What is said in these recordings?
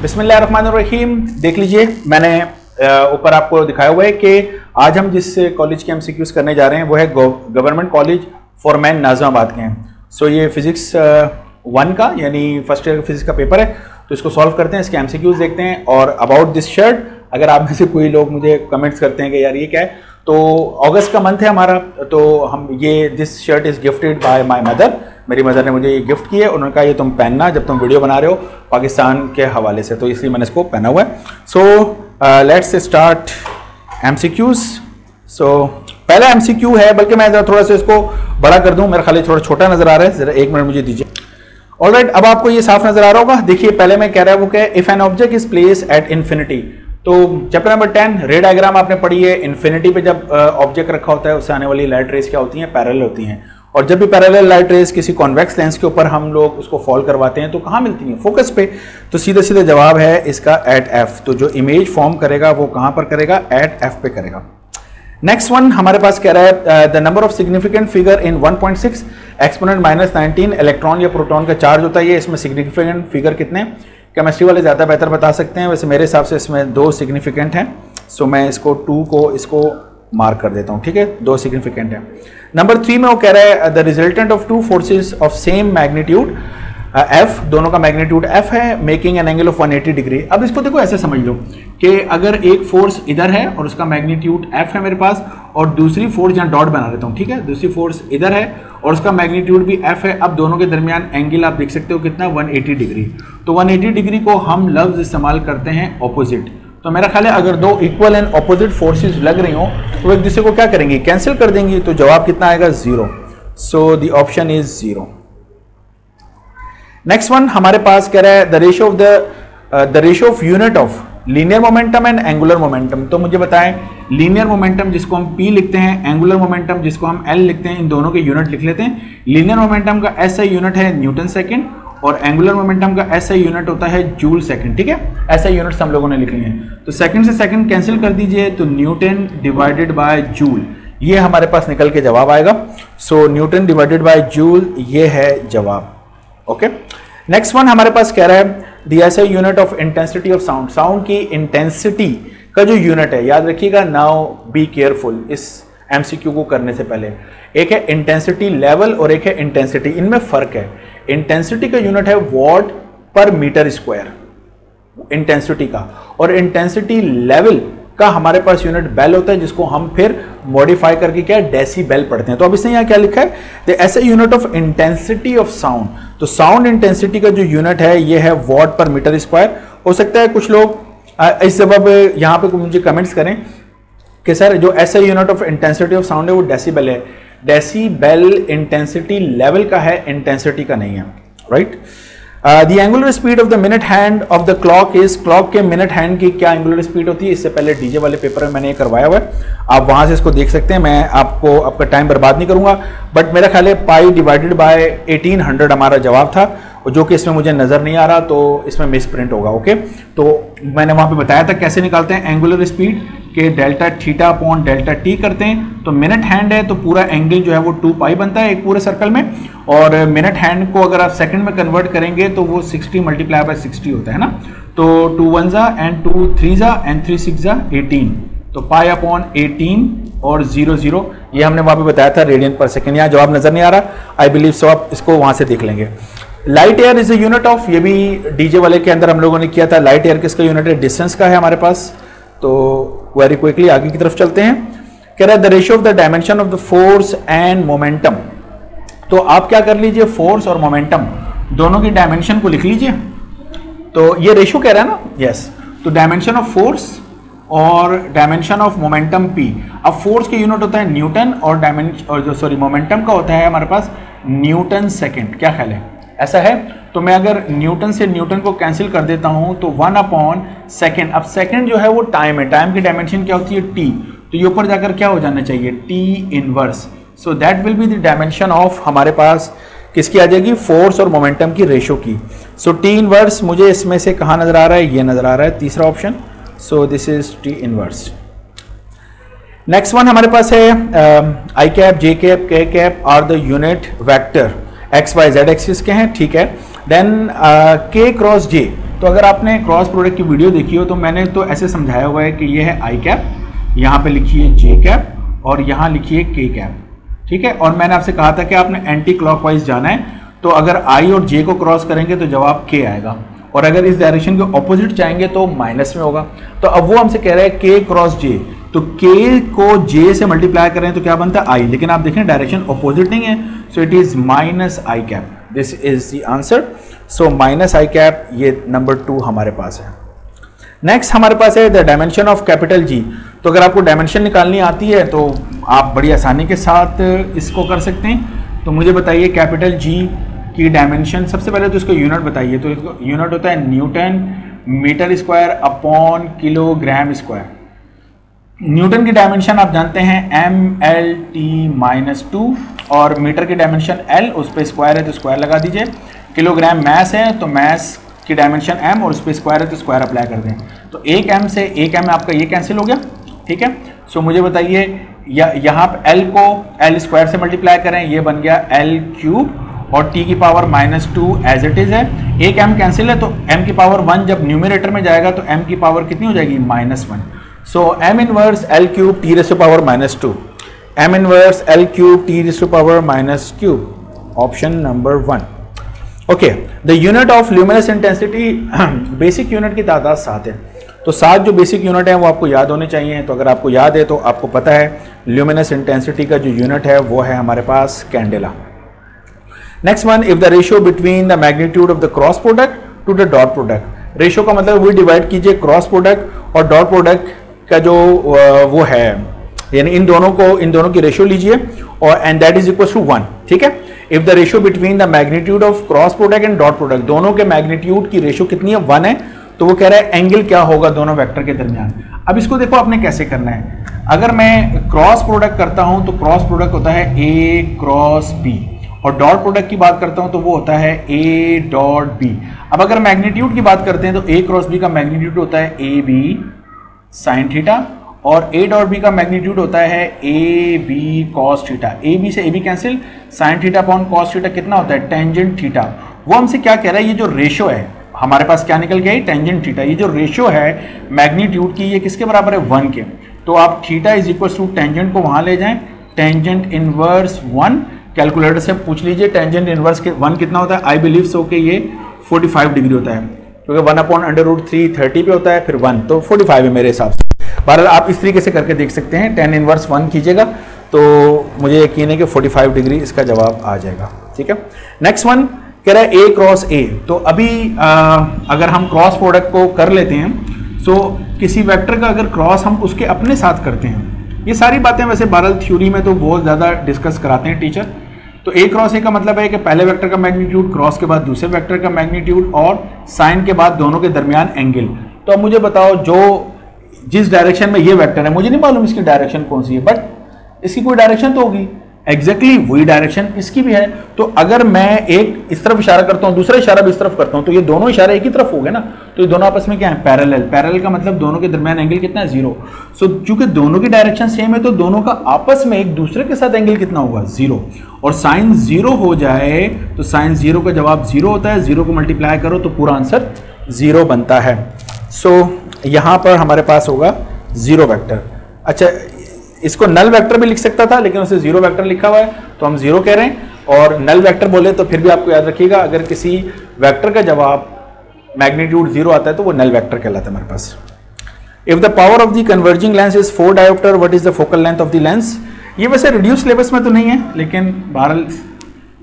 बिस्मिल्लाहिर्रहमानिर्रहीम। देख लीजिए, मैंने ऊपर आपको दिखाया हुआ है कि आज हम जिस कॉलेज के एमसीक्यूज करने जा रहे हैं वो है government college for men Nazimabad के हैं। सो ये फिजिक्स 1 का यानी फर्स्ट ईयर फिजिक्स का पेपर है, तो इसको सॉल्व करते हैं, इसके एमसीक्यूज देखते हैं। और अबाउट दिस शर्ट, अगर आप में से कोई लोग मुझे कमेंट्स करते हैं कि यार ये क्या है, तो अगस्त का मंथ है हमारा, तो हम ये this shirt is gifted by my mother. मेरी मदर ने मुझे ये गिफ्ट किया है, उन्होंने कहा ये तुम पहनना जब तुम वीडियो बना रहे हो पाकिस्तान के हवाले से, तो इसलिए मैंने इसको पहना हुआ है। So let's start MCQs. So पहला एमसीक्यू है, बल्कि मैं ज़रा थोड़ा सा इसको बड़ा कर दूं, मेरा खाली थोड़ा छोटा नज़र आ रहा है, ज़रा एक मिनट मुझे दीजिए। ऑलराइट, अब आपको ये साफ नज़र आ रहा होगा। देखिए, पहले मैं कह रहा हूँ कि if an object is place at infinity, तो चैप्टर नंबर 10 रे डायग्राम आपने पढ़ी है। इन्फिनिटी पे जब ऑब्जेक्ट रखा होता है उससे आने वाली लाइट रेस क्या होती हैं? पैरेलल होती हैं। और जब भी पैरेलल लाइट रेस किसी कॉन्वेक्स लेंस के ऊपर हम लोग उसको फॉल करवाते हैं तो कहाँ मिलती हैं? फोकस पे। तो सीधा सीधा जवाब है इसका एट एफ। तो जो इमेज फॉर्म करेगा वो कहाँ पर करेगा? एट एफ पे करेगा। नेक्स्ट वन हमारे पास कह रहा है the number of significant figure in 1.6 exponent -19। Electron या प्रोटॉन का चार्ज होता है, इसमें सिग्निफिकेंट फिगर कितने? केमिस्ट्री वाले ज़्यादा बेहतर बता सकते हैं, वैसे मेरे हिसाब से इसमें 2 सिग्निफिकेंट हैं। सो मैं इसको 2 को इसको मार्क कर देता हूँ, ठीक है, 2 सिग्निफिकेंट हैं। नंबर 3 में वो कह रहा है the resultant of 2 forces of same magnitude F, दोनों का मैग्नीट्यूड एफ है, making an angle of 180 degree. अब इसको देखो, ऐसे समझ लो कि अगर एक फोर्स इधर है और उसका मैग्नीट्यूड एफ है मेरे पास, और दूसरी फोर्स, यहाँ डॉट बना लेता हूँ, ठीक है, दूसरी फोर्स इधर है और उसका मैग्नीट्यूड भी एफ है। अब दोनों के दरमियान एंगल आप देख सकते हो कितना? 180 डिग्री। तो 180 डिग्री को हम लफ्ज़ इस्तेमाल करते हैं ऑपोजिट। तो मेरा ख्याल है अगर 2 इक्वल एंड अपोजिट फोर्सेस लग रही हों तो एक दूसरे को क्या करेंगी? कैंसिल कर देंगी। तो जवाब कितना आएगा? 0। So the option is 0। Next one हमारे पास कह रहा है the ratio of unit of linear momentum and angular momentum. तो मुझे बताएं, लीनियर मोमेंटम जिसको हम P लिखते हैं, एंगुलर मोमेंटम जिसको हम L लिखते हैं, इन दोनों के यूनिट लिख लेते हैं। लीनियर मोमेंटम का SI यूनिट है न्यूटन सेकेंड, और एंगुलर मोमेंटम का SI यूनिट होता है जूल सेकेंड, ठीक है, SI यूनिट्स हम लोगों ने लिख लिए हैं। तो सेकेंड से सेकेंड कैंसिल कर दीजिए, तो न्यूटन डिवाइडेड बाय जूल, ये हमारे पास निकल के जवाब आएगा। So newton divided by joule, ये है जवाब। ओके, नेक्स्ट वन हमारे पास कह रहा है the S I unit of intensity of sound. Sound की इंटेंसिटी का जो यूनिट है, याद रखिएगा, नाउ बी केयरफुल इस एमसीक्यू को करने से पहले। एक है इंटेंसिटी लेवल और एक है इंटेंसिटी, इनमें फ़र्क है। इंटेंसिटी का यूनिट है वॉट पर मीटर स्क्वायर, इंटेंसिटी का, और इंटेंसिटी लेवल का हमारे पास यूनिट बेल होता है, जिसको हम फिर मॉडिफाई करके क्या डेसीबेल पढ़ते हैं। तो अब इसने यहाँ क्या लिखा है? The SI unit of intensity of sound. तो साउंड इंटेंसिटी का जो यूनिट है ये है वॉट पर मीटर स्क्वायर। हो सकता है कुछ लोग इस सबब यहाँ पे मुझे कमेंट्स करें कि सर जो SI unit of intensity of sound है वो डेसीबेल है। डेसीबेल इंटेंसिटी लेवल का है, इंटेंसिटी का नहीं है, right. The angular speed of the minute hand of the clock is, clock के minute hand की क्या angular speed होती है? इससे पहले डीजे वाले पेपर में मैंने ये करवाया हुआ है, आप वहाँ से इसको देख सकते हैं। मैं आपको आपका टाइम बर्बाद नहीं करूँगा, बट मेरा ख्याल है पाई डिवाइडेड बाय 1800 हमारा जवाब था, जो कि इसमें मुझे नज़र नहीं आ रहा, तो इसमें मिस प्रिंट होगा। ओके, तो मैंने वहाँ पे बताया था कैसे निकालते हैं एंगुलर स्पीड के, delta theta upon delta T करते हैं। तो मिनट हैंड है तो पूरा एंगल जो है वो 2 पाई बनता है एक पूरे सर्कल में, और मिनट हैंड को अगर आप सेकंड में कन्वर्ट करेंगे तो वो 60 × 60 होता है ना। तो 2 1s and 2 3s and 3 6s 18, तो पाई अपॉन 18 और 0 0, ये हमने वहाँ पर बताया था रेडियन पर सेकेंड। यहाँ जवाब नज़र नहीं आ रहा, आई बिलीव सो आप इसको वहाँ से देख लेंगे। Light year is a unit of, ये भी डीजे वाले के अंदर हम लोगों ने किया था। लाइट एयर किसका यूनिट है? डिस्टेंस का है हमारे पास। तो वेरी क्विकली आगे की तरफ चलते हैं। कह रहा है the ratio of the dimension of the force and momentum. तो आप क्या कर लीजिए, फोर्स और मोमेंटम दोनों की डायमेंशन को लिख लीजिए। तो ये रेशियो कह रहा है ना, यस। तो डायमेंशन ऑफ फोर्स और डायमेंशन ऑफ मोमेंटम पी। अब फोर्स के यूनिट होता है न्यूटन और मोमेंटम का होता है हमारे पास न्यूटन सेकेंड, क्या ख्याल है? ऐसा है, तो मैं अगर न्यूटन से न्यूटन को कैंसिल कर देता हूं तो 1/2। अब सेकंड जो है वो टाइम है, टाइम की डायमेंशन क्या होती है? टी। तो ये ऊपर जाकर क्या हो जाना चाहिए? T inverse. So that will be the dimension of हमारे पास किसकी आ जाएगी? फोर्स और मोमेंटम की रेशो की। सो टी इनवर्स मुझे इसमें से कहाँ नजर आ रहा है? ये नजर आ रहा है, तीसरा option. So this is T inverse. Next one हमारे पास है I cap, J cap, K cap are the unit vector, X Y Z axis के हैं, ठीक है। देन के क्रॉस जे, तो अगर आपने क्रॉस प्रोडक्ट की वीडियो देखी हो तो मैंने तो ऐसे समझाया हुआ है कि ये है आई कैप, यहाँ पे लिखिए जे कैप और यहाँ लिखिए के कैप, ठीक है। और मैंने आपसे कहा था कि आपने एंटी क्लॉकवाइज जाना है, तो अगर आई और जे को क्रॉस करेंगे तो जवाब के आएगा, और अगर इस डायरेक्शन के ऑपोजिट जाएंगे तो माइनस में होगा। तो अब वो हमसे कह रहा है के क्रॉस जे, तो के को जे से मल्टीप्लाई करें तो क्या बनता है आई, लेकिन आप देखें डायरेक्शन ऑपोजिट नहीं है, so it is minus I cap, this is the answer. So minus I cap, ये नंबर 2 हमारे पास है। नेक्स्ट हमारे पास है the dimension of capital G. तो अगर आपको डायमेंशन निकालनी आती है तो आप बड़ी आसानी के साथ इसको कर सकते हैं। तो मुझे बताइए कैपिटल जी की डायमेंशन, सबसे पहले तो इसको यूनिट बताइए। तो इसको यूनिट होता है newton metre square upon kilogram square. Newton की डायमेंशन आप जानते हैं MLT-2, और मीटर की डायमेंशन L, उस पर स्क्वायर है तो स्क्वायर लगा दीजिए। किलोग्राम मैस है तो मैस की डायमेंशन M, और उस पर स्क्वायर है तो स्क्वायर अप्लाई कर दें। तो एक M से एक M आपका ये कैंसिल हो गया, ठीक है। सो मुझे बताइए यहाँ पर L को L स्क्वायर से मल्टीप्लाई करें, ये बन गया L³ और T⁻⁻2 एज इट इज़ है। एक M कैंसिल है तो M⁻1 जब न्यूमिनेटर में जाएगा तो M की पावर कितनी हो जाएगी, -1। So M 1 L³ T⁻⁻2, M 1 L³ T⁻⁻³ option number 1। Okay, the unit of luminous intensity, basic unit की तादाद 7 है। तो 7 जो बेसिक यूनिट है वो आपको याद होने चाहिए। तो अगर आपको याद है तो आपको पता है ल्यूमिनस इंटेंसिटी का जो यूनिट है वो है हमारे पास candela. Next one, if the ratio between the magnitude of the cross product to the dot product. Ratio का मतलब वही डिवाइड कीजिए क्रॉस प्रोडक्ट और डॉट प्रोडक्ट का जो वो है, यानी इन दोनों की रेशियो लीजिए और and that is equal to 1, ठीक है। If the ratio between the magnitude of cross product and dot product, दोनों के मैग्नीट्यूड की रेशियो कितनी है, 1 है। तो वो कह रहा है एंगल क्या होगा दोनों वेक्टर के दरमियान। अब इसको देखो आपने कैसे करना है। अगर मैं क्रॉस प्रोडक्ट करता हूं तो क्रॉस प्रोडक्ट होता है ए क्रॉस बी, और डॉट प्रोडक्ट की बात करता हूं तो वो होता है ए डॉट बी। अब अगर मैग्नीट्यूड की बात करते हैं तो ए क्रॉस बी का मैग्नीट्यूड होता है ए बी साइन थीटा, और ए डॉट बी का मैग्नीट्यूड होता है A B cos theta. A B से A B cancel, sine theta upon cos theta कितना होता है, टेंजेंट थीटा। वो हमसे क्या कह रहा है, ये जो रेशियो है हमारे पास क्या निकल गया, टेंजेंट थीटा। ये जो रेशियो है मैग्नीट्यूड की, ये किसके बराबर है, 1 के। तो आप theta is equal to tangent को वहां ले जाएं, टेंजेंट इनवर्स 1। कैलकुलेटर से पूछ लीजिए टेंजेंट इनवर्स के 1 कितना होता है। आई बिलीव सो के ये 45 डिग्री होता है, क्योंकि 1/√3 30 पे होता है, फिर 1 तो 45 है मेरे हिसाब से। बहरहाल आप इस तरीके से करके देख सकते हैं, टेन इनवर्स 1 कीजिएगा तो मुझे यकीन है कि 45 डिग्री इसका जवाब आ जाएगा, ठीक है। नेक्स्ट वन कह रहा है ए क्रॉस ए। तो अभी अगर हम क्रॉस प्रोडक्ट को कर लेते हैं, तो किसी वेक्टर का अगर क्रॉस हम उसके अपने साथ करते हैं, ये सारी बातें वैसे बहरहाल थ्योरी में तो बहुत ज़्यादा डिस्कस कराते हैं टीचर। तो ए क्रॉस ए का मतलब है कि पहले वेक्टर का मैग्नीट्यूड, क्रॉस के बाद दूसरे वेक्टर का मैग्नीट्यूड, और साइन के बाद दोनों के दरमियान एंगल। तो अब मुझे बताओ जिस डायरेक्शन में ये वेक्टर है, मुझे नहीं मालूम इसकी डायरेक्शन कौन सी है, बट इसकी कोई डायरेक्शन तो होगी, एग्जैक्टली वही डायरेक्शन इसकी भी है। तो अगर मैं एक इस तरफ इशारा करता हूँ, दूसरा इशारा भी इस तरफ करता हूँ, तो ये दोनों इशारे एक ही तरफ हो गए ना। तो ये दोनों आपस में क्या है, पैरेलल का मतलब दोनों के दरमियान एंगल कितना है, 0। सो चूंकि दोनों की डायरेक्शन सेम है तो दोनों का आपस में एक दूसरे के साथ एंगल कितना होगा, 0। और साइन 0 हो जाए तो साइन 0 का जवाब 0 होता है। 0 को मल्टीप्लाई करो तो पूरा आंसर 0 बनता है। सो यहाँ पर हमारे पास होगा 0 वेक्टर। अच्छा, इसको नल वेक्टर भी लिख सकता था, लेकिन उसे 0 वेक्टर लिखा हुआ है तो हम 0 कह रहे हैं। और नल वेक्टर बोले तो फिर भी आपको याद रखिएगा, अगर किसी वेक्टर का जवाब मैग्नीट्यूड 0 आता है तो वो नल वेक्टर कहलाता है हमारे पास। If the power of the converging lens is 4 dioptre, what is the focal length of the lens. ये वैसे रिड्यूस सिलेबस में तो नहीं है, लेकिन बहरहाल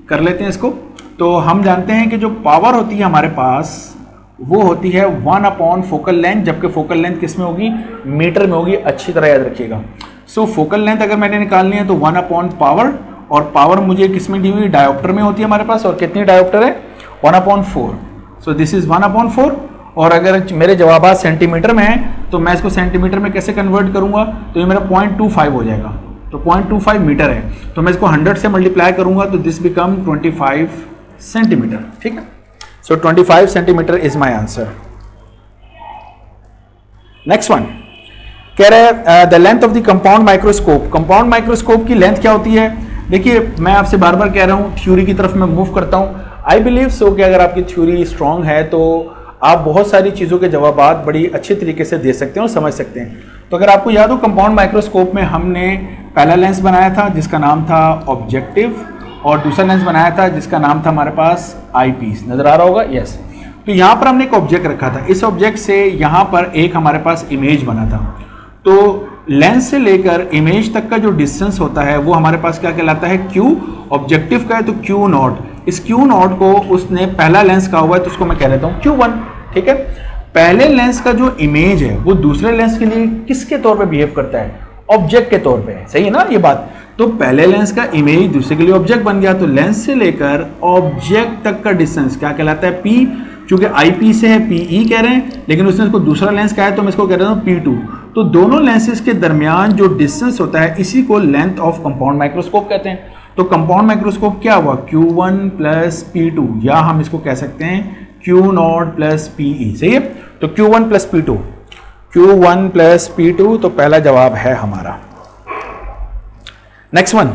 कर लेते हैं इसको। तो हम जानते हैं कि जो पावर होती है हमारे पास वो होती है 1/फोकल लेंथ, जबकि फोकल लेंथ किस में होगी, मीटर में होगी, अच्छी तरह याद रखिएगा। सो फोकल लेंथ अगर मैंने निकालनी है तो 1/पावर, और पावर मुझे किस में दी हुई, डायोप्टर में होती है हमारे पास। और कितनी डायोप्टर है, 1/4। So this is 1/4। और अगर मेरे जवाब सेंटीमीटर में है तो मैं इसको सेंटीमीटर में कैसे कन्वर्ट करूँगा, तो ये मेरा 0.25 हो जाएगा। तो 0.25 मीटर है, तो मैं इसको 100 से मल्टीप्लाई करूँगा तो दिस बिकम 25 सेंटीमीटर, ठीक है। So 25 centimetre is my answer. Next one कह रहे हैं the length of the compound microscope. Compound microscope की लेंथ क्या होती है। देखिए मैं आपसे बार बार कह रहा हूँ, थ्योरी की तरफ मैं मूव करता हूँ। आई बिलीव सो कि अगर आपकी थ्योरी स्ट्रांग है तो आप बहुत सारी चीज़ों के जवाबात बड़ी अच्छे तरीके से दे सकते हैं और समझ सकते हैं। तो अगर आपको याद हो कंपाउंड माइक्रोस्कोप में हमने पहला लेंस बनाया था जिसका नाम था ऑब्जेक्टिव और दूसरा लेंस बनाया था जिसका नाम था हमारे पास आई पीस, नज़र आ रहा होगा यस। तो यहाँ पर हमने एक ऑब्जेक्ट रखा था, इस ऑब्जेक्ट से यहाँ पर एक हमारे पास इमेज बना था। तो लेंस से लेकर इमेज तक का जो डिस्टेंस होता है वो हमारे पास क्या कहलाता है, क्यू। ऑब्जेक्टिव का है तो क्यू नॉट, इस क्यू नॉट को उसने पहला लेंस कहा हुआ है तो उसको मैं कह लेता हूँ क्यू वन, ठीक है। पहले लेंस का जो इमेज है वो दूसरे लेंस के लिए किसके तौर पे बिहेव करता है, ऑब्जेक्ट के तौर पे, सही है ना ये बात। तो पहले लेंस का इमेज दूसरे के लिए ऑब्जेक्ट बन गया, तो लेंस से लेकर ऑब्जेक्ट तक का डिस्टेंस क्या कहलाता है, पी। चूंकि आई पी से है पी ई कह रहे हैं, लेकिन उसने इसको दूसरा लेंस कहा है तो मैं इसको कह रहा हूँ पी टू। तो दोनों लेंसेज के दरमियान जो डिस्टेंस होता है इसी को लेंथ ऑफ कंपाउंड माइक्रोस्कोप कहते हैं। तो कंपाउंड माइक्रोस्कोप क्या हुआ, Q one plus P two, या हम इसको कह सकते हैं Q naught plus P E, सही है। तो Q one plus P two, Q one plus P two, तो पहला जवाब है हमारा। नेक्स्ट वन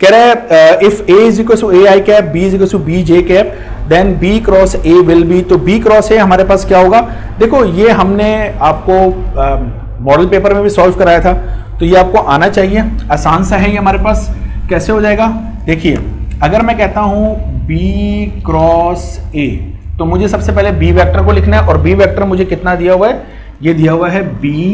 कह रहा है if A is equal to A I cap, B is equal to B J cap, then B cross A will be. तो B cross A हमारे पास क्या होगा, देखो ये हमने आपको मॉडल पेपर में भी सॉल्व कराया था तो ये आपको आना चाहिए, आसान सा है ये हमारे पास। कैसे हो जाएगा, देखिए अगर मैं कहता हूँ बी क्रॉस ए तो मुझे सबसे पहले बी वेक्टर को लिखना है और बी वेक्टर मुझे कितना दिया हुआ है, ये दिया हुआ है बी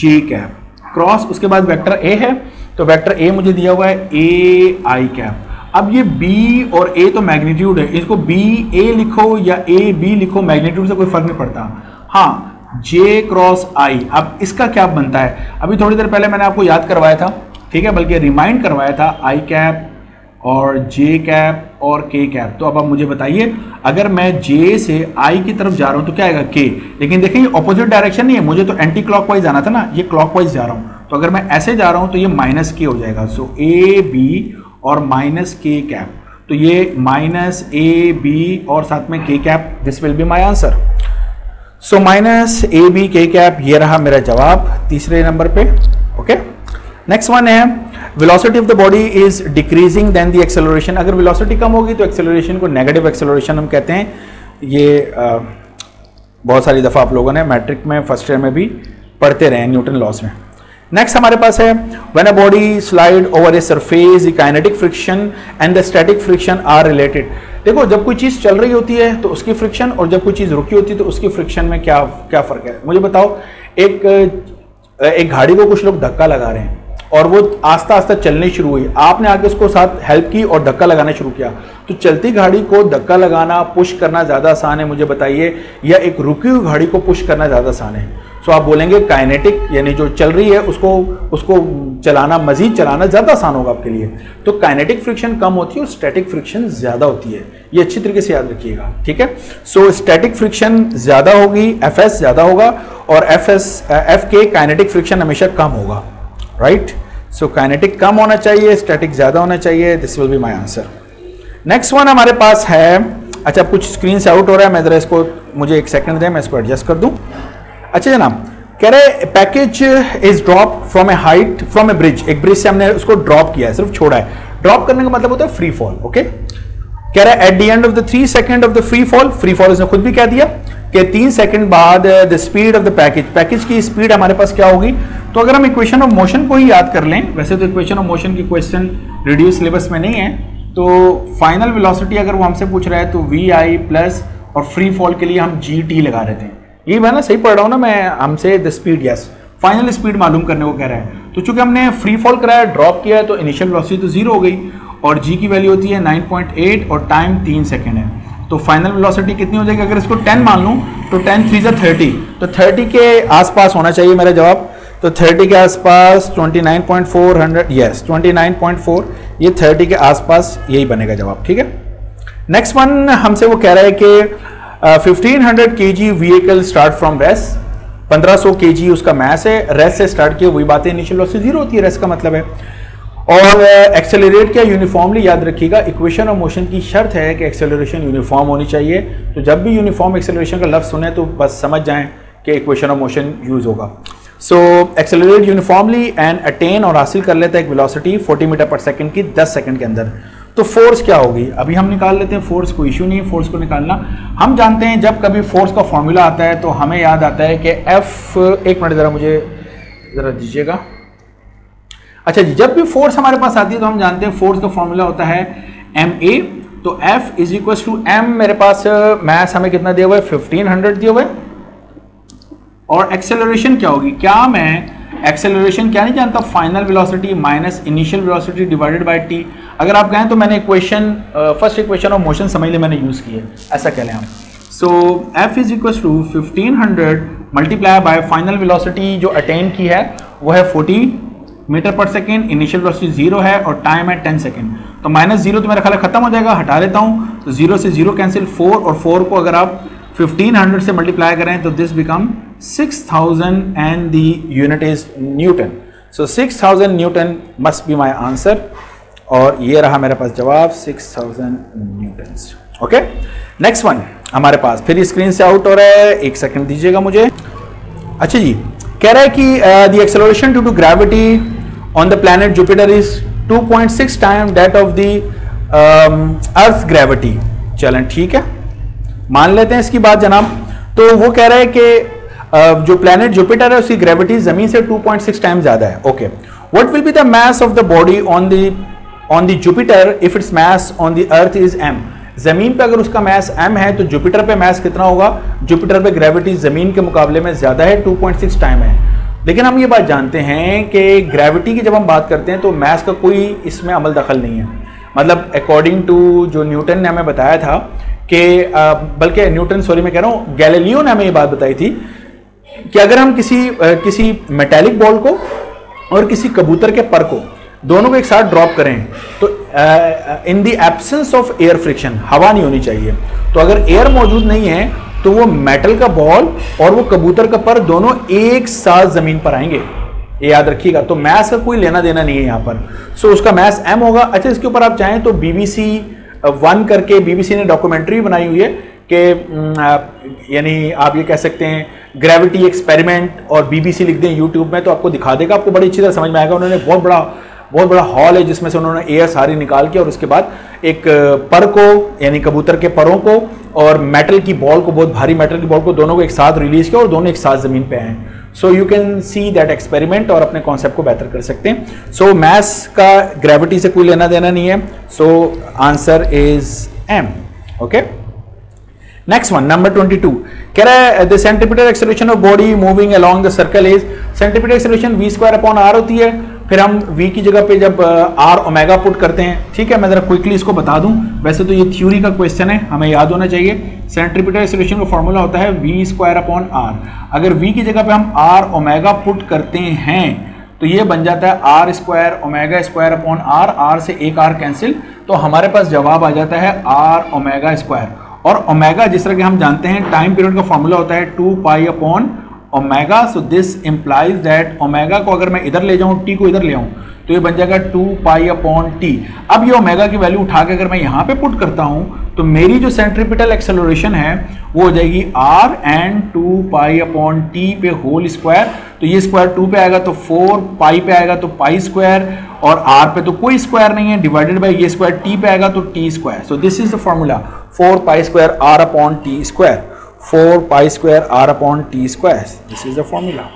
जे कैप क्रॉस, उसके बाद वेक्टर ए है तो वेक्टर ए मुझे दिया हुआ है ए आई कैप। अब ये बी और ए तो मैग्नीट्यूड है, इसको बी ए लिखो या ए बी लिखो मैग्नीट्यूड से कोई फर्क नहीं पड़ता। हाँ जे क्रॉस आई, अब इसका क्या बनता है, अभी थोड़ी देर पहले मैंने आपको याद करवाया था, ठीक है, बल्कि रिमाइंड करवाया था आई कैप और जे कैप और के कैप। तो अब आप मुझे बताइए अगर मैं जे से आई की तरफ जा रहा हूँ तो क्या आएगा, के। लेकिन देखिए ऑपोजिट डायरेक्शन नहीं है, मुझे तो एंटी क्लॉक वाइज जाना था ना, ये क्लॉक वाइज जा रहा हूँ। तो अगर मैं ऐसे जा रहा हूँ तो ये माइनस के हो जाएगा, सो ए बी और माइनस के कैप, तो ये माइनस ए बी और साथ में K cap, this will be my answer. So minus A B K cap, ये रहा मेरा जवाब तीसरे नंबर पे, ओके। नेक्स्ट वन है velocity of the body is decreasing then the acceleration. अगर वेलोसिटी कम होगी तो एक्सेलरेशन को नेगेटिव एक्सेलरेशन हम कहते हैं। ये बहुत सारी दफ़ा आप लोगों ने मैट्रिक में फर्स्ट ईयर में भी पढ़ते रहे न्यूटन लॉस में। नेक्स्ट हमारे पास है when a body slide over a surface the kinetic friction and the static friction are related. देखो जब कोई चीज़ चल रही होती है तो उसकी फ्रिक्शन और जब कोई चीज़ रुकी होती है तो उसकी फ्रिक्शन में क्या क्या फ़र्क है, मुझे बताओ। एक गाड़ी को कुछ लोग धक्का लगा रहे हैं और वो आस्ता आस्ता चलनी शुरू हुई, आपने आके उसको साथ हेल्प की और धक्का लगाना शुरू किया, तो चलती गाड़ी को धक्का लगाना पुश करना ज़्यादा आसान है मुझे बताइए, या एक रुकी हुई गाड़ी को पुश करना ज़्यादा आसान है। तो आप बोलेंगे काइनेटिक यानी जो चल रही है उसको चलाना मज़ीद चलाना ज़्यादा आसान होगा आपके लिए। तो काइनेटिक फ्रिक्शन कम होती है और स्टैटिक फ्रिक्शन ज़्यादा होती है, ये अच्छी तरीके से याद रखिएगा, ठीक है। सो स्टैटिक फ्रिक्शन ज़्यादा होगी, एफएस ज़्यादा होगा और एफ के काइनेटिक फ्रिक्शन हमेशा कम होगा, राइट। सो काइनेटिक कम होना चाहिए, स्टैटिक ज़्यादा होना चाहिए, this will be my answer. Next one हमारे पास है, अच्छा कुछ स्क्रीन से आउट हो रहा है, मैं ज़रा इसको मुझे एक सेकेंड दें, मैं इसको एडजस्ट कर दूँ। अच्छा जनाब कह रहे package is drop from a height from a bridge, एक ब्रिज से हमने उसको ड्रॉप किया है, सिर्फ छोड़ा है। ड्रॉप करने का मतलब होता है फ्री फॉल, ओके। कह रहा है at the end of the 3 second of the free fall इसने खुद भी कह दिया कि 3 सेकंड बाद the speed of the package की स्पीड हमारे पास क्या होगी। तो अगर हम इक्वेशन ऑफ मोशन को ही याद कर लें, वैसे तो इक्वेशन ऑफ मोशन की क्वेश्चन रिड्यूस सिलेबस में नहीं है, तो फाइनल वेलोसिटी अगर वो हमसे पूछ रहा है तो वी आई प्लस और फ्री फॉल के लिए हम जी टी लगा रहे थे, ये मैं ना सही पढ़ रहा हूँ ना मैं हमसे, the speed yes final speed मालूम करने को कह रहा है। तो चूंकि हमने फ्री फॉल कराया ड्रॉप किया है तो इनिशियल वेलोसिटी तो जीरो हो गई और जी की वैल्यू होती है 9.8 और टाइम 3 सेकेंड है, तो फाइनल वेलोसिटी कितनी हो जाएगी, अगर इसको 10 मान लूँ तो 10 3 30, तो 30 के आसपास होना चाहिए मेरा जवाब। तो 30 के आसपास 29.400 यस 29.4, ये 30 के आसपास यही बनेगा जवाब, ठीक है। नेक्स्ट वन हमसे वो कह रहा है कि 1500 kg vehicle start from rest, 1500 kg उसका मैस है, रेस से स्टार्ट किया, वही बातें इनिशियल वेलोसिटी जीरो होती है, रेस का मतलब है, और एक्सेलरेट किया यूनिफॉर्मली। याद रखिएगा इक्वेशन ऑफ मोशन की शर्त है कि एक्सेलरेशन यूनिफॉर्म होनी चाहिए, तो जब भी यूनिफॉर्म एक्सेलरेशन का लफ्ज़ सुने तो बस समझ जाएं कि इक्वेशन ऑफ मोशन यूज़ होगा। So accelerate uniformly and attain और हासिल कर लेता है एक वेलोसिटी 40 मीटर पर सेकेंड की 10 सेकेंड के अंदर। तो फोर्स क्या होगी अभी हम निकाल लेते हैं। फोर्स को इश्यू नहीं है, फोर्स को निकालना हम जानते हैं। जब कभी फोर्स का फॉर्मूला आता है तो हमें याद आता है कि F, एक मिनट ज़रा मुझे ज़रा दीजिएगा। अच्छा जी, जब भी फोर्स हमारे पास आती है तो हम जानते हैं फोर्स का फॉर्मूला होता है ma, तो F is equal to M. मेरे पास मैस हमें कितना दिया हुआ है 1500 दिया हुआ है, और एक्सेलरेशन क्या होगी, क्या मैं एक्सेलरेशन क्या नहीं जानता, final velocity minus initial velocity divided by T. अगर आप कहें तो मैंने equation first equation of motion समझ लिया, मैंने यूज़ किया ऐसा कह लें हम। So F is equal to 1500 multiply by final velocity जो अटेन की है वो है 40 metre per second, initial velocity zero है और टाइम है 10 सेकेंड। तो माइनस जीरो तो मेरा ख्याल खत्म हो जाएगा, हटा लेता हूँ। तो जीरो से जीरो कैंसिल 4, और 4 को अगर आप 1500 से मल्टीप्लाई करें तो this become 6000 and the unit is Newton. So 6000 Newton must be my answer. और ये रहा मेरे पास जवाब 6000 Newtons. Okay? Next one हमारे पास फिर स्क्रीन से आउट हो रहा है, एक सेकंड दीजिएगा मुझे। अच्छा जी, कह रहा है कि the acceleration due to gravity on the planet Jupiter is 2.6 times that of the Earth gravity. चलें ठीक है, मान लेते हैं इसकी बात जनाब। तो वो कह रहा है कि जो प्लेनेट जुपिटर है उसकी ग्रेविटी जमीन से 2.6 टाइम ज्यादा है। Okay, what will be the mass of the body on the Jupiter if it's mass on the earth is m। जमीन पे अगर उसका मास m है तो जुपिटर पे मास कितना होगा, जुपिटर पे ग्रेविटी जमीन के मुकाबले में ज्यादा है, 2.6 टाइम है। लेकिन हम ये बात जानते हैं कि ग्रेविटी की जब हम बात करते हैं तो मास का कोई इसमें अमल दखल नहीं है। मतलब अकॉर्डिंग टू जो न्यूटन ने हमें बताया था कि बल्कि न्यूटन सॉरी मैं कह रहा हूँ गैलीलियो ने हमें ये बात बताई थी कि अगर हम किसी मेटालिक बॉल को और किसी कबूतर के पर को दोनों को एक साथ ड्रॉप करें तो in the absence of air friction, हवा नहीं होनी चाहिए। तो अगर एयर मौजूद नहीं है तो वो मेटल का बॉल और वो कबूतर का पर दोनों एक साथ ज़मीन पर आएंगे, ये याद रखिएगा। तो मैस का कोई लेना देना नहीं है यहाँ पर। सो उसका मैस एम होगा। अच्छा, इसके ऊपर आप चाहें तो BBC1 करके BBC ने डॉक्यूमेंट्री बनाई हुई है कि यानी आप ये कह सकते हैं ग्रेविटी एक्सपेरिमेंट, और BBC लिख दें यूट्यूब में तो आपको दिखा देगा, आपको बड़ी अच्छी तरह समझ में आएगा। उन्होंने बहुत बड़ा हॉल है जिसमें से उन्होंने एयर सारी निकाल के और उसके बाद एक पर को यानी कबूतर के परों को और मेटल की बॉल को, बहुत भारी मेटल की बॉल को दोनों को एक साथ रिलीज किया और दोनों एक साथ ज़मीन पर आए। So you can see that experiment, और अपने कॉन्सेप्ट को बेहतर कर सकते हैं। सो मैस का ग्रेविटी से कोई लेना देना नहीं है। So answer is M. Okay, next one number 22 कह रहा है the centripetal acceleration of body moving along the circle is, centripetal acceleration v²/r होती है। फिर हम v की जगह पे जब r ओमेगा पुट करते हैं, ठीक है। मैं जरा क्विकली इसको बता दूं, वैसे तो ये थ्योरी का क्वेश्चन है, हमें याद होना चाहिए। सेंट्रीपिटल एक्सेलरेशन का फॉर्मूला होता है v²/r। अगर v की जगह पे हम r ओमेगा पुट करते हैं तो ये बन जाता है r²/r। r से एक r कैंसिल, तो हमारे पास जवाब आ जाता है r²। और ओमेगा जिस तरह के हम जानते हैं टाइम पीरियड का फॉर्मूला होता है omega. So this implies that omega को अगर मैं इधर ले जाऊं, टी को इधर ले आऊं, तो ये बन जाएगा 2π/t। अब ये ओमेगा की वैल्यू उठा के अगर मैं यहाँ पे पुट करता हूँ तो मेरी जो सेंट्रीपिटल एक्सेलरेशन है वो हो जाएगी r एंड 2π/t पे होल स्क्वायर। तो ये स्क्वायर 2 पे आएगा तो 4π पे आएगा तो π², और r पे तो कोई स्क्वायर नहीं है, डिवाइडेड बाय ये स्क्वायर t पे आएगा तो t²। So this is the formula 4π²r/t², 4π²r/t²। This is the formula.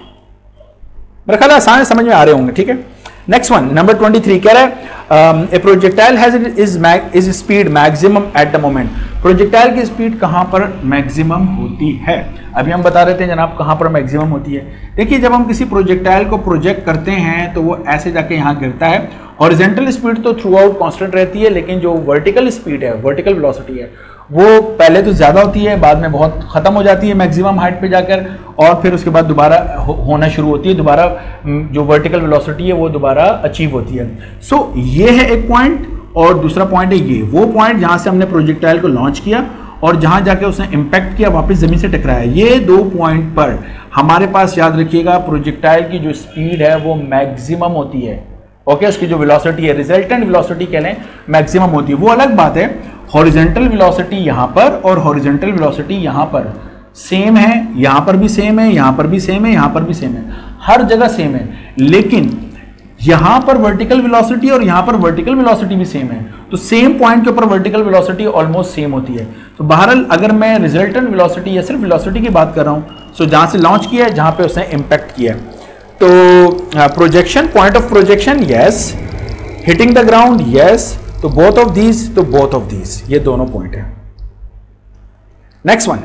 मेरा ख्याल आसान समझ में आ रहे होंगे, ठीक है। Next one, number 23 कह रहा है a projectile has its speed maximum at the moment. projectile की speed कहाँ पर maximum होती है? अभी हम बता रहे थे जनाब कहाँ पर maximum होती है। देखिए जब हम किसी projectile को project करते हैं तो वो ऐसे जाके यहाँ गिरता है। horizontal speed तो थ्रू आउट कॉन्स्टेंट रहती है, लेकिन जो vertical speed है, vertical velocity है, वो पहले तो ज़्यादा होती है, बाद में बहुत ख़त्म हो जाती है मैक्सिमम हाइट पे जाकर, और फिर उसके बाद दोबारा होना शुरू होती है, दोबारा जो वर्टिकल वेलोसिटी है वो दोबारा अचीव होती है। सो ये है एक पॉइंट, और दूसरा पॉइंट है ये वो पॉइंट जहाँ से हमने प्रोजेक्टाइल को लॉन्च किया और जहाँ जाके उसने इम्पैक्ट किया, वापस ज़मीन से टकराया। ये दो पॉइंट पर हमारे पास याद रखिएगा प्रोजेक्टाइल की जो स्पीड है वो मैक्सिमम होती है। ओके, उसकी जो वेलोसिटी है, रिजल्टेंट वेलोसिटी कह लें, मैक्सिमम होती है। वो अलग बात है, हॉरिजेंटल वेलोसिटी यहाँ पर और हॉरिजेंटल वेलोसिटी यहाँ पर सेम है, यहाँ पर भी सेम है, यहाँ पर भी सेम है, यहाँ पर भी सेम है, हर जगह सेम है। लेकिन यहां पर वर्टिकल वेलोसिटी और यहां पर वर्टिकल वेलोसिटी भी सेम है, तो सेम पॉइंट के ऊपर वर्टिकल वेलोसिटी ऑलमोस्ट सेम होती है। तो बहरहाल अगर मैं रिजल्टेंट वेलोसिटी या सिर्फ वेलोसिटी की बात कर रहा हूं, सो जहां से लॉन्च किया है जहां पे उसने इंपैक्ट किया है, तो projection, point of projection yes, hitting the ground yes, तो बोथ ऑफ दीज, ये दोनों पॉइंट है। नेक्स्ट वन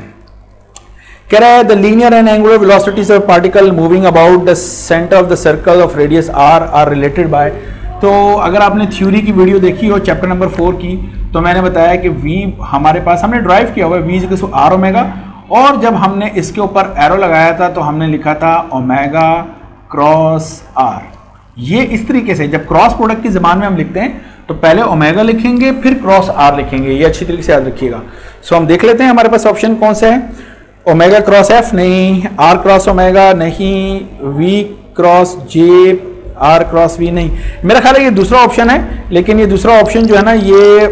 कह रहा है the linear and angular velocities of particle moving about the centre of the circle of radius R are related by. तो अगर आपने थ्योरी की वीडियो देखी हो चैप्टर नंबर 4 की, तो मैंने बताया कि v हमारे पास, हमने ड्राइव किया हुआ है v equals to r omega, और जब हमने इसके ऊपर एरो लगाया था तो हमने लिखा था ओमेगा क्रॉस r। ये इस तरीके से जब क्रॉस प्रोडक्ट की जबान में हम लिखते हैं तो पहले ओमेगा लिखेंगे फिर क्रॉस आर लिखेंगे, ये अच्छी तरीके से याद रखिएगा। सो हम देख लेते हैं हमारे पास ऑप्शन कौन सा है। ओमेगा क्रॉस एफ नहीं, आर क्रॉस ओमेगा नहीं, V cross J, R cross V नहीं, मेरा ख्याल है ये दूसरा ऑप्शन है, लेकिन ये दूसरा ऑप्शन जो है ना ये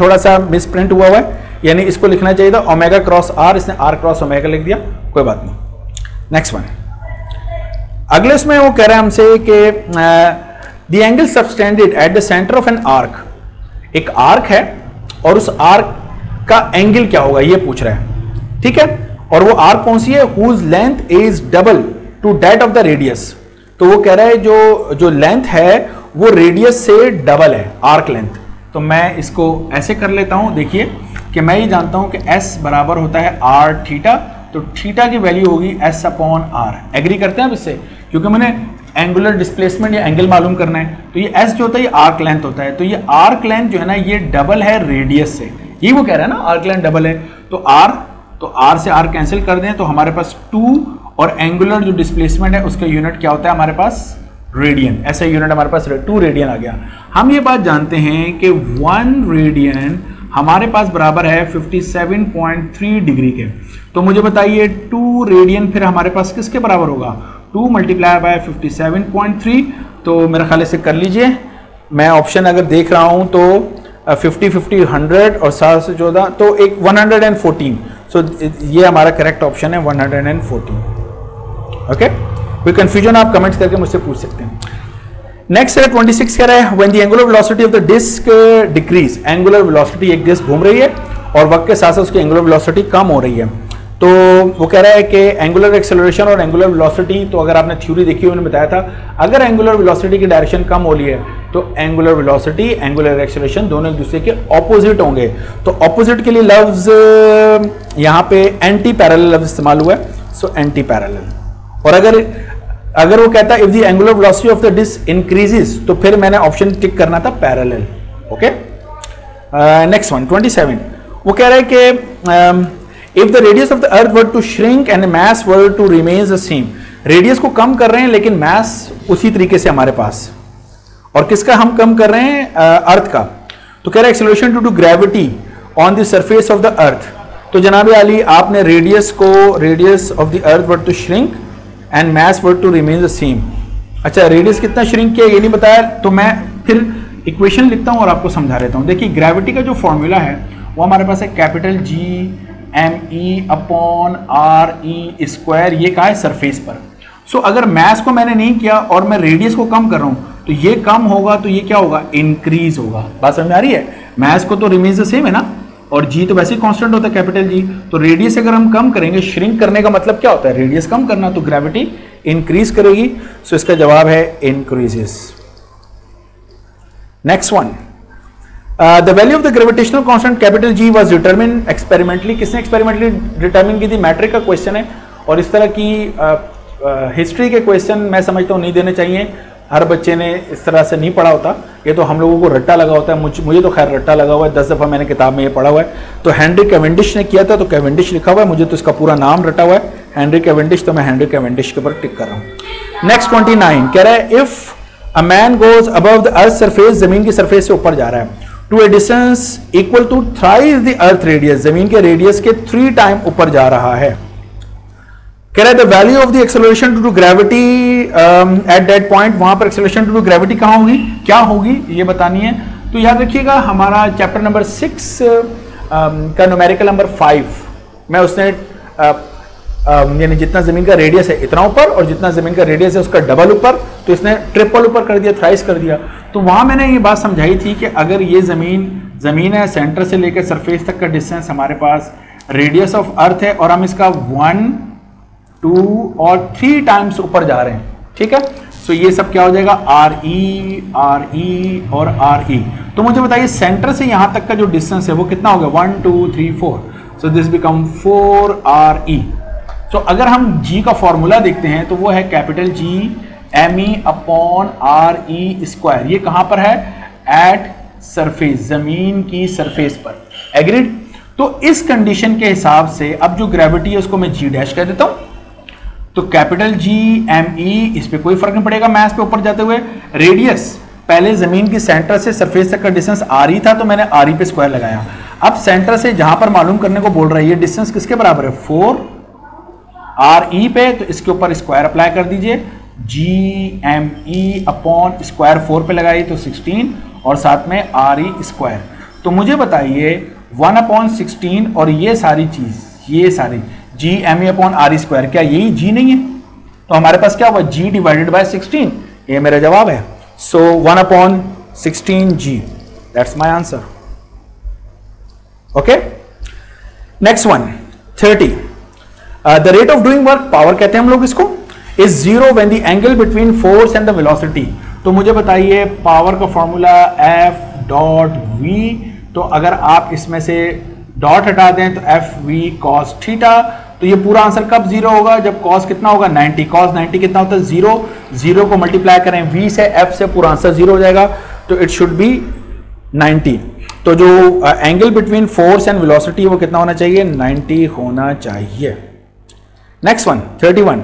थोड़ा सा मिसप्रिंट हुआ हुआ है, यानी इसको लिखना चाहिए था ओमेगा क्रॉस आर, इसने आर क्रॉस ओमेगा लिख दिया, कोई बात नहीं। नेक्स्ट वन अगले उसमें वो कह रहे हैं हमसे कि The angle subtended at the center of an arc, एक आर्क है और उस आर्क का एंगल क्या होगा ये पूछ रहा है, ठीक है, और वो आर्क कौन सी है, whose length is double to that of the radius। तो वो कह रहा है जो लेंथ है वो रेडियस से डबल है, आर्क लेंथ। तो मैं इसको ऐसे कर लेता हूं, देखिए कि मैं ये जानता हूं कि s बराबर होता है r थीटा, तो थीटा की वैल्यू होगी s अपॉन r। एग्री करते हैं आप इससे, क्योंकि मैंने एंगुलर डिस्प्लेसमेंट या एंगल मालूम करना है, तो ये s जो होता है ये आर्क लेंथ होता है, तो ये आर्क लेंथ जो है ना ये डबल है रेडियस से, ये वो कह रहा है ना आर्क लेंथ डबल है, तो r से r कैंसिल कर दें तो हमारे पास 2, और एंगुलर जो डिस्प्लेसमेंट है उसका यूनिट क्या होता है हमारे पास, रेडियन। ऐसा यूनिट हमारे पास 2 रेडियन आ गया। हम ये बात जानते हैं कि 1 रेडियन हमारे पास बराबर है 57.3 डिग्री के, तो मुझे बताइए 2 रेडियन फिर हमारे पास किसके बराबर होगा, 2 मल्टीप्लाई बाय 57.3, तो मेरे ख्याल से कर लीजिए। मैं ऑप्शन अगर देख रहा हूँ तो 50, 100 और 714, तो एक 114, सो ये हमारा करेक्ट ऑप्शन है 114। ओके, कोई कन्फ्यूजन आप कमेंट्स करके मुझसे पूछ सकते हैं। नेक्स्ट है 26 कह रहा है when the angular velocity of the disc decrease, angular velocity, एक डिस्क घूम रही है और वक्त के साथ साथ उसकी एंगुलर वेलोसिटी कम हो रही है, तो वो कह रहा है कि एंगुलर एक्सेलरेशन और एंगुलर वेलोसिटी, तो अगर आपने थ्योरी देखी उन्होंने बताया था अगर एंगुलर वेलोसिटी की डायरेक्शन कम हो रही है तो एंगुलर वेलोसिटी एंगुलर एक्सेलरेशन दोनों एक दूसरे के ऑपोजिट होंगे, तो ऑपोजिट के लिए लफ्ज यहाँ पे एंटी पैरेलल लफ्ज इस्तेमाल हुआ है, सो एंटी पैरेलल। और अगर वो कहता है if the angular velocity of the disc increases, तो फिर मैंने ऑप्शन टिक करना था पैरेलल। ओके, नेक्स्ट वन 27 वो कह रहा है कि if the radius of the earth were to shrink and mass were to remains the same, radius को कम कर रहे हैं लेकिन मास उसी तरीके से हमारे पास, और किसका हम कम कर रहे हैं, अर्थ का, तो कह रहा है acceleration due to gravity on the surface of the earth. तो जनाब आली आपने रेडियस को, radius of the earth were to shrink and mass were to remain the same, अच्छा रेडियस कितना श्रिंक किया ये नहीं बताया, तो मैं फिर इक्वेशन लिखता हूँ और आपको समझा देता हूँ। देखिए ग्रेविटी का जो फॉर्मूला है वो हमारे पास है capital G M E upon R E square, ये कहा है सरफेस पर। सो अगर मास को मैंने नहीं किया और मैं रेडियस को कम कर रहा हूँ तो ये कम होगा, तो ये क्या होगा, इंक्रीज होगा। बात समझ आ रही है, मास को तो रिमेन्स द सेम है ना, और जी तो वैसे ही कांस्टेंट होता है कैपिटल जी, तो रेडियस अगर हम कम करेंगे, श्रिंक करने का मतलब क्या होता है, रेडियस कम करना, तो ग्रेविटी इंक्रीज करेगी, सो इसका जवाब है increases. Next one the value of the gravitational constant capital G was determine experimentally, किसने एक्सपेरिमेंटली डिटरमिन की थी, मैट्रिक का क्वेश्चन है, और इस तरह की हिस्ट्री के क्वेश्चन मैं समझता हूँ नहीं देने चाहिए, हर बच्चे ने इस तरह से नहीं पढ़ा होता, ये तो हम लोगों को रट्टा लगा होता है, मुझे तो खैर रट्टा लगा हुआ है, 10 दफ़ा मैंने किताब में ये पढ़ा हुआ है। तो हेनरी कैवेंडिश ने किया था, तो कैवेंडिश लिखा हुआ है, मुझे तो इसका पूरा नाम रटा हुआ है हेनरी कैवेंडिश, तो मैं हेनरी कैवेंडिश के ऊपर टिक कर रहा हूँ। नेक्स्ट 29 कह रहा है if a man goes above the earth surface, जमीन की सरफेस से ऊपर जा रहा है, to a distance equal to thrice the earth radius, जमीन के रेडियस के 3 टाइम ऊपर जा रहा है, कह रहे the value of the acceleration due to gravity at that point, वहां पर एक्सेलरेशन ड्यू टू ग्रेविटी कहाँ होगी, क्या होगी ये बतानी है। तो याद रखिएगा हमारा चैप्टर नंबर 6 का न्यूमेरिकल नंबर 5 में उसने यानी जितना जमीन का रेडियस है इतना ऊपर और जितना जमीन का रेडियस है उसका डबल ऊपर, तो इसने ट्रिपल ऊपर कर दिया, थ्राइस कर दिया। तो वहाँ मैंने ये बात समझाई थी कि अगर ये ज़मीन है, सेंटर से लेकर सरफेस तक का डिस्टेंस हमारे पास रेडियस ऑफ अर्थ है और हम इसका 1, 2 और 3 टाइम्स ऊपर जा रहे हैं, ठीक है। सो ये सब क्या हो जाएगा, RE, RE और RE। तो मुझे बताइए सेंटर से यहाँ तक का जो डिस्टेंस है वो कितना हो गया, 1, 2, 3, 4, सो दिस बिकम 4 RE। तो अगर हम G का फॉर्मूला देखते हैं तो वो है कैपिटल G ME/RE²। ये कहाँ पर है, एट सरफेस, जमीन की सरफेस पर, एग्रीड। तो इस कंडीशन के हिसाब से अब जो ग्रेविटी है उसको मैं G डैश कह देता हूँ। तो कैपिटल G ME, इस पर कोई फर्क नहीं पड़ेगा मैस पे ऊपर जाते हुए। रेडियस पहले ज़मीन की सेंटर से सरफेस तक का डिस्टेंस RE था तो मैंने RE पे स्क्वायर लगाया। अब सेंटर से जहाँ पर मालूम करने को बोल रहा है ये डिस्टेंस किसके बराबर है, 4 RE पे, तो इसके ऊपर स्क्वायर अप्लाई कर दीजिए, GME/स्क्वायर 4 पे लगाइए तो 16 और साथ में RE²। तो मुझे बताइए 1/16 और ये सारी चीज़, ये सारी GME/RE², क्या यही G नहीं है? तो हमारे पास क्या हुआ, G/16, ये मेरा जवाब है। So 1/16 G, that's my answer. Okay, next one 30। The rate of doing work power कहते हैं हम लोग इसको, is 0 when the angle between force and the velocity. तो मुझे बताइए पावर का फॉर्मूला F.V। तो अगर आप इसमें से डॉट हटा दें तो FV cos थीटा। तो ये पूरा आंसर कब जीरो होगा, जब कॉस कितना होगा 90, कॉस 90 कितना होता है 0, 0 को मल्टीप्लाई करें V से, F से, पूरा आंसर जीरो हो जाएगा। तो इट शुड बी 90। तो जो angle between force and velocity वो कितना होना चाहिए, 90 होना चाहिए। Next one 31।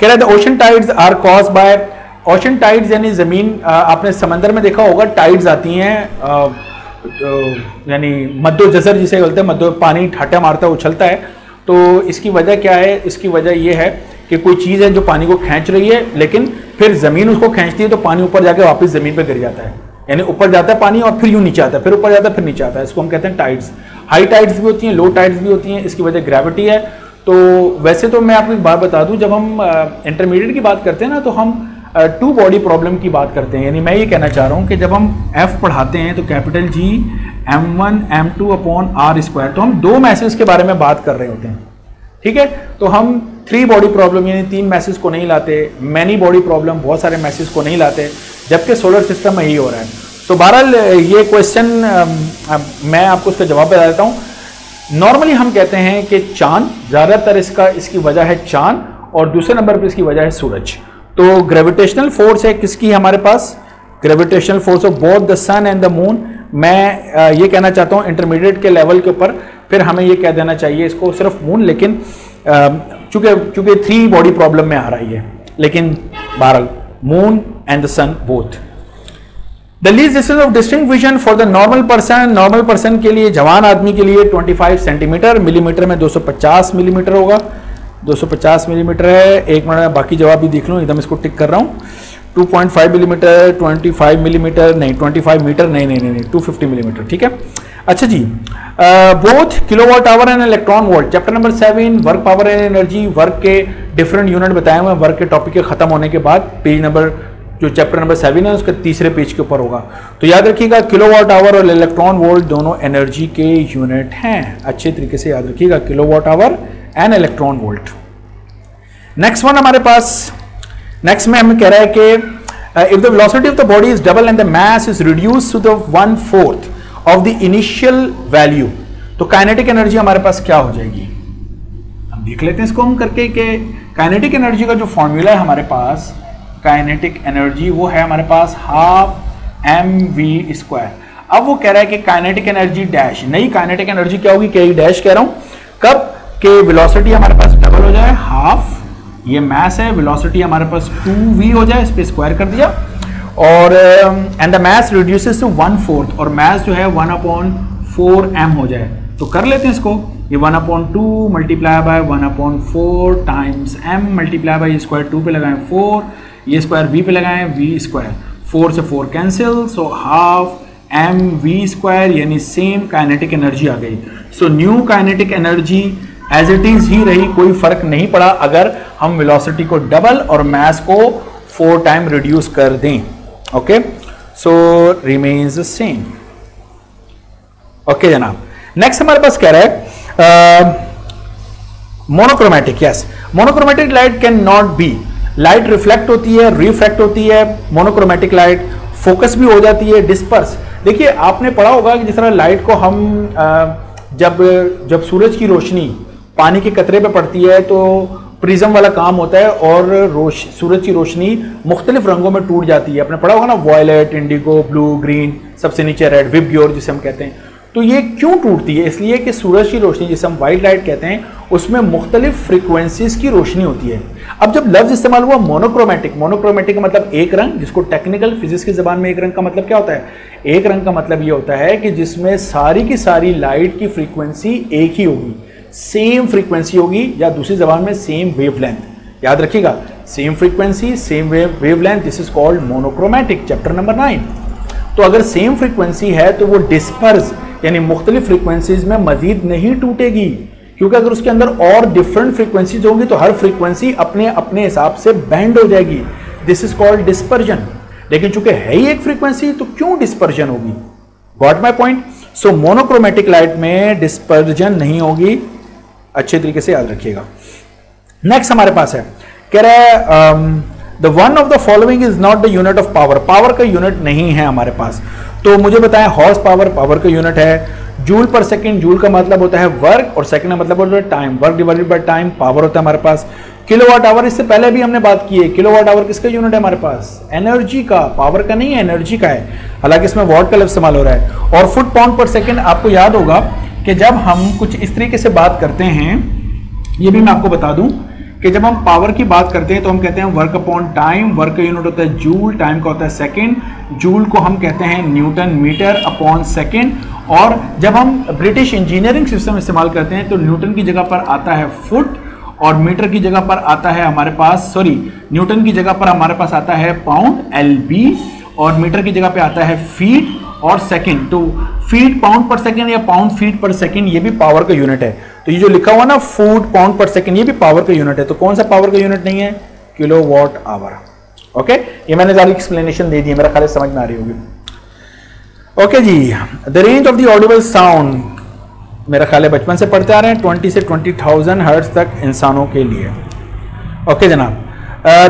कह रहा है the ocean tides are cause by, ocean tides यानी ज़मीन, आपने समंदर में देखा होगा टाइड्स आती हैं, यानी मद्दो जजर जिसे बोलते हैं, मद्दो पानी ठाटा मारता है, उछलता है। तो इसकी वजह क्या है, इसकी वजह यह है कि कोई चीज़ है जो पानी को खींच रही है, लेकिन फिर ज़मीन उसको खींचती है तो पानी ऊपर जाके वापस ज़मीन पे गिर जाता है, यानी ऊपर जाता है पानी और फिर यूँ नीचे आता है, फिर ऊपर जाता है फिर नीचे आता है, इसको हम कहते हैं टाइड्स। हाई टाइड्स भी होती हैं, लो टाइड्स भी होती हैं, इसकी वजह ग्रेविटी है। तो वैसे तो मैं आपको एक बात बता दूँ, जब हम इंटरमीडिएट की बात करते हैं ना तो हम टू बॉडी प्रॉब्लम की बात करते हैं, यानी मैं ये कहना चाह रहा हूँ कि जब हम F पढ़ाते हैं तो कैपिटल G M1 M2/R², तो हम दो मैसेज के बारे में बात कर रहे होते हैं, ठीक है। तो हम थ्री बॉडी प्रॉब्लम यानी तीन मैसेज को नहीं लाते, मैनी बॉडी प्रॉब्लम बहुत सारे मैसेज को नहीं लाते, जबकि सोलर सिस्टम में यही हो रहा है। तो बहरहाल ये क्वेश्चन मैं आपको उसका जवाब बता देता हूँ। नॉर्मली हम कहते हैं कि चाँद, ज़्यादातर इसकी वजह है चाँद और दूसरे नंबर पर इसकी वजह है सूरज। तो ग्रेविटेशनल फोर्स है किसकी हमारे पास, gravitational force of both the sun and the moon. मैं ये कहना चाहता हूँ इंटरमीडिएट के लेवल के ऊपर फिर हमें ये कह देना चाहिए इसको सिर्फ मून, लेकिन चूंकि थ्री बॉडी प्रॉब्लम में आ रही है, लेकिन बहरहाल moon and the sun both. The least distance of distinct vision for the normal person, normal person के लिए, जवान आदमी के लिए 25 सेंटीमीटर, मिलीमीटर में 250 मिलीमीटर होगा, 250 मिलीमीटर है। एक मिनट में बाकी जवाब भी देख लूँ, एकदम इसको टिक कर रहा हूँ। 2.5 मिलीमीटर, 25 मिलीमीटर नहीं, 25 मीटर नहीं, 250 मिलीमीटर, ठीक है। अच्छा जी, both kilowatt hour and electron volt, chapter number 7, work power and energy, work के डिफरेंट यूनिट बताए हुए हैं। वर्क के टॉपिक के खत्म होने के बाद पेज नंबर जो चैप्टर नंबर 7 है उसके तीसरे पेज के ऊपर होगा। तो याद रखिएगा किलोवाट आवर और इलेक्ट्रॉन वोल्ट दोनों एनर्जी के यूनिट हैं, अच्छे तरीके से याद रखिएगा, kilowatt hour and electron volt. Next one हमारे पास, नेक्स्ट में हमें कह रहा है कि if the velocity of the body is double and the mass is reduce to the 1/4 of the initial value, तो काइनेटिक एनर्जी हमारे पास क्या हो जाएगी। हम देख लेते हैं इसको हम करके कि काइनेटिक एनर्जी का जो फॉर्मूला है हमारे पास, काइनेटिक एनर्जी वो है हमारे पास 12 mv²। अब वो कह रहा है कि काइनेटिक एनर्जी डैश, नई काइनेटिक एनर्जी क्या होगी, के डैश कह रहा हूँ, कब के वेलोसिटी हमारे पास डबल हो जाए, हाफ, ये मास है, वेलोसिटी हमारे पास 2v हो जाए, इस पर स्क्वायर कर दिया, और and the mass reduces to 1/4 और मास जो है 1/4m हो जाए। तो कर लेते हैं इसको, ये 1/2 × 1/4 times m multiply by square 2 पे लगाएं 4, ये स्क्वायर v पे लगाएं v², 4 से 4 कैंसिल, सो हाफ mv², यानी सेम काइनेटिक एनर्जी आ गई। So new kinetic energy as it is ही रही, कोई फर्क नहीं पड़ा अगर हम वेलोसिटी को डबल और मास को 4 टाइम रिड्यूस कर दें. Okay, so remains same. Okay जनाब, नेक्स्ट हमारे पास कह रहा है monochromatic. Yes, monochromatic light can not be. Light reflect होती है, रिफ्रैक्ट होती है, मोनोक्रोमेटिक लाइट फोकस भी हो जाती है, डिस्पर्स. देखिए आपने पढ़ा होगा कि जिस तरह लाइट को हम जब सूरज की रोशनी पानी के कतरे पे पड़ती है तो प्रिज्म वाला काम होता है और सूरज की रोशनी मुख्तलिफ रंगों में टूट जाती है. आपने पढ़ा होगा ना, वॉयलेट, इंडिगो, ब्लू, ग्रीन, सबसे नीचे रेड, विब्योर जिसे हम कहते हैं. तो ये क्यों टूटती है? इसलिए कि सूरज की रोशनी जिसे हम वाइट लाइट कहते हैं उसमें मुख्तलिफ फ्रिक्वेंसीज की रोशनी होती है. अब जब लफ्ज इस्तेमाल हुआ मोनोक्रोमेटिक, मोनोक्रोमेटिक का मतलब एक रंग, जिसको टेक्निकल फिजिक्स की जबान में एक रंग का मतलब क्या होता है? एक रंग का मतलब ये होता है कि जिसमें सारी की सारी लाइट की फ्रीक्वेंसी एक ही होगी, सेम फ्रीक्वेंसी होगी, या दूसरी जबान में सेम वेवलेंथ. याद रखिएगा, same frequency, same wavelength, this is called monochromatic, chapter number 9. तो अगर सेम फ्रीक्वेंसी है तो वो डिस्पर्स यानी मुख्तलिफ फ्रीक्वेंसीज में मजीद नहीं टूटेगी, क्योंकि अगर उसके अंदर और डिफरेंट फ्रीक्वेंसीज होंगी तो हर फ्रीक्वेंसी अपने अपने हिसाब से बैंड हो जाएगी. This is called dispersion. लेकिन चूंकि है ही एक फ्रीक्वेंसी तो क्यों डिस्पर्जन होगी? Got my point? So monochromatic light में डिस्पर्जन नहीं होगी, अच्छे तरीके से याद रखिएगा. नेक्स्ट हमारे पास है, कह रहा है the one of the following is not the unit of power. Power का यूनिट नहीं है हमारे पास, तो मुझे बताएं हॉर्स पावर पावर का यूनिट है, जूल पर सेकंड, जूल का मतलब होता है वर्क और सेकंड का मतलब होता है time, work divided by time power होता है हमारे पास. किलोवाट आवर, इससे पहले भी हमने बात की है, किलोवाट आवर किसका यूनिट है हमारे पास? एनर्जी का, पावर का नहीं है, एनर्जी का है, हालांकि इसमें वॉट का लफ्ज इस्तेमाल हो रहा है. और फुट पाउंड पर सेकेंड, आपको याद होगा कि जब हम कुछ इस तरीके से बात करते हैं, ये भी मैं आपको बता दूं कि जब हम पावर की बात करते हैं तो हम कहते हैं वर्क अपॉन टाइम, वर्क का यूनिट होता है जूल, टाइम का होता है सेकंड, जूल को हम कहते हैं न्यूटन मीटर अपॉन सेकंड. और जब हम ब्रिटिश इंजीनियरिंग सिस्टम इस्तेमाल करते हैं तो न्यूटन की जगह पर आता है फुट और मीटर की जगह पर आता है हमारे पास, सॉरी, न्यूटन की जगह पर हमारे पास आता है पाउंड LB और मीटर की जगह पर आता है फीट और सेकेंड. तो फीट पाउंड पर सेकेंड या पाउंड फीट पर सेकेंड, ये भी पावर का यूनिट है. तो ये जो लिखा हुआ ना फूट पाउंड पर सेकेंड, ये भी पावर का यूनिट है. तो कौन सा पावर का यूनिट नहीं है? Kilo watt hour. ओके, ये मैंने सारी एक्सप्लेनेशन दे दी है, मेरा ख्याल समझ में आ रही होगी. ओके जी, the range of the audible sound, मेरा ख्याल है बचपन से पढ़ते आ रहे हैं, 20 से 20,000 हर्ट्ज तक इंसानों के लिए. ओके जनाब,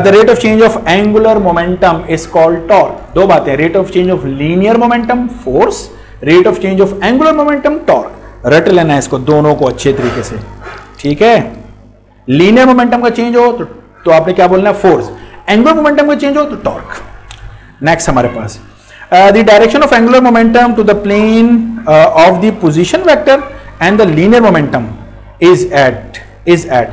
the rate of change of angular momentum is called torque. दो बातें, rate of change of linear momentum force, rate of change of angular momentum torque. रट लेना है इसको, दोनों को अच्छे तरीके से, ठीक है? linear momentum का चेंज हो तो आपने क्या बोलना है? force. angular momentum का चेंज हो तो torque. next हमारे पास the direction of angular momentum to the plane of the position vector and the linear momentum is at.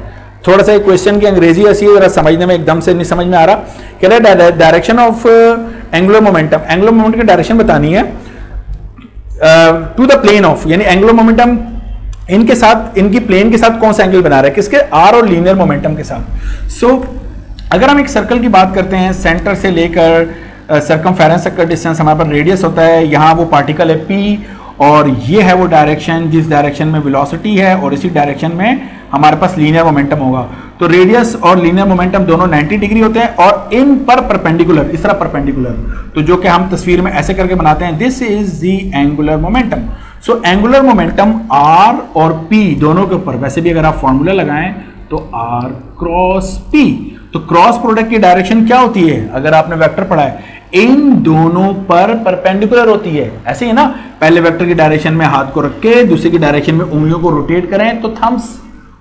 थोड़ा सा क्वेश्चन की अंग्रेजी ऐसी है, जरा समझने में एकदम से नहीं समझ में आ रहा. कह रहा है direction of angular momentum, angular momentum की डायरेक्शन बतानी है टू द प्लेन ऑफ, यानी एंगुलर मोमेंटम इनके साथ, इनकी प्लेन के साथ कौन सा एंगल बना रहा है, किसके? आर और लीनियर मोमेंटम के साथ. सो अगर हम एक सर्कल की बात करते हैं, सेंटर से लेकर सर्कमफेरेंस तक का डिस्टेंस हमारे पास रेडियस होता है, यहाँ वो पार्टिकल है पी और ये है वो डायरेक्शन जिस डायरेक्शन में वेलोसिटी है और इसी डायरेक्शन में हमारे पास लीनियर मोमेंटम होगा. तो रेडियस और लीनियर मोमेंटम दोनों 90 डिग्री होते हैं और इन पर परपेंडिकुलर, इस तरह परपेंडिकुलर, तो जो कि हम तस्वीर में ऐसे करके बनाते हैं, this is the angular momentum. So angular momentum R और पी दोनों के ऊपर, वैसे भी अगर आप फॉर्मूला लगाएं तो आर क्रॉस पी, तो क्रॉस प्रोडक्ट की डायरेक्शन क्या होती है? अगर आपने वेक्टर पढ़ा है, इन दोनों पर परपेंडिकुलर होती है. ऐसे ही ना, पहले वेक्टर की डायरेक्शन में हाथ को रख के दूसरे की डायरेक्शन में उंगलियों को रोटेट करें तो थम्स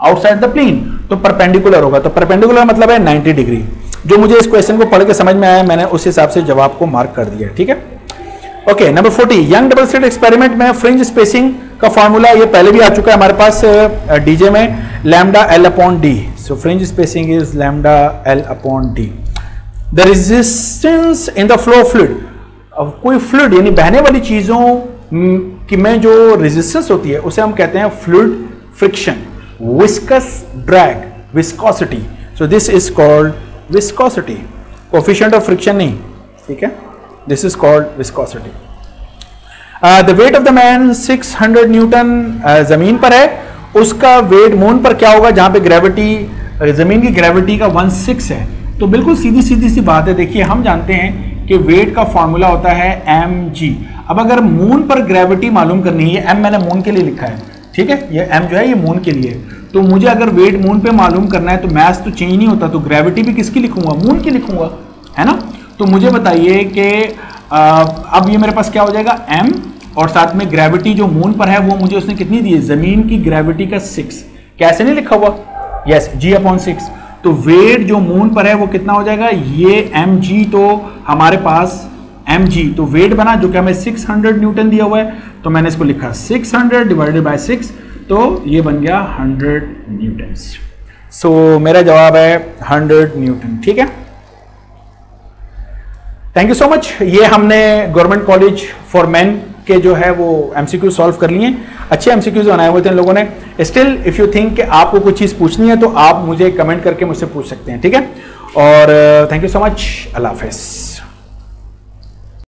आउटसाइड द प्लेन, तो परपेंडिकुलर होगा. तो परपेंडिकुलर मतलब है 90 डिग्री. जो मुझे इस क्वेश्चन को पढ़ के समझ में आया, मैंने उस हिसाब से जवाब को मार्क कर दिया, ठीक है? Okay, number 40, young double slit experiment में फ्रिंज स्पेसिंग का फॉर्मूला, ये पहले भी आ चुका है हमारे पास डीजे में, lambda L upon D. So fringe spacing is lambda L upon D. The resistance in the flow fluid, अब कोई फ्लूइड यानी बहने वाली चीज़ों की में जो रेजिस्टेंस होती है उसे हम कहते हैं fluid friction. Viscous drag, viscosity, so this is called viscosity, coefficient of friction नहीं, ठीक है? This is called viscosity. The weight of the man 600 newton जमीन पर है उसका वेट मून पर क्या होगा, जहाँ पे ग्रेविटी, ज़मीन की ग्रेविटी का 1/6 है। तो बिल्कुल सीधी सी बात है। देखिए हम जानते हैं कि वेट का फॉर्मूला होता है mg। अब अगर मून पर ग्रेविटी मालूम करनी है, m मैंने मून के लिए लिखा है, ठीक है, ये m जो है ये मून के लिए, तो मुझे अगर वेट मून पे मालूम करना है तो मास तो चेंज नहीं होता, तो ग्रेविटी भी किसकी लिखूंगा, मून की लिखूंगा, है ना। तो मुझे बताइए कि अब ये मेरे पास क्या हो जाएगा, m और साथ में ग्रेविटी जो मून पर है वो मुझे उसने कितनी दी है, ज़मीन की ग्रेविटी का 6, कैसे नहीं लिखा हुआ, यस, g/6। तो वेट जो मून पर है वो कितना हो जाएगा, ये mg, तो हमारे पास mg, तो वेट बना जो कि हमें 600 न्यूटन दिया हुआ है, तो मैंने इसको लिखा 600 डिवाइडेड बाय 6, तो ये बन गया 100 न्यूटन। सो मेरा जवाब है 100 न्यूटन, ठीक है। Thank you so much. ये हमने गवर्नमेंट कॉलेज फॉर मैन के जो है वो MCQ सॉल्व कर लिए। अच्छे MCQs बनाए हुए थे इन लोगों ने। स्टिल इफ़ यू थिंक कि आपको कुछ चीज़ पूछनी है तो आप मुझे कमेंट करके मुझसे पूछ सकते हैं, ठीक है। और थैंक यू सो मच, अल्लाह हाफिज़।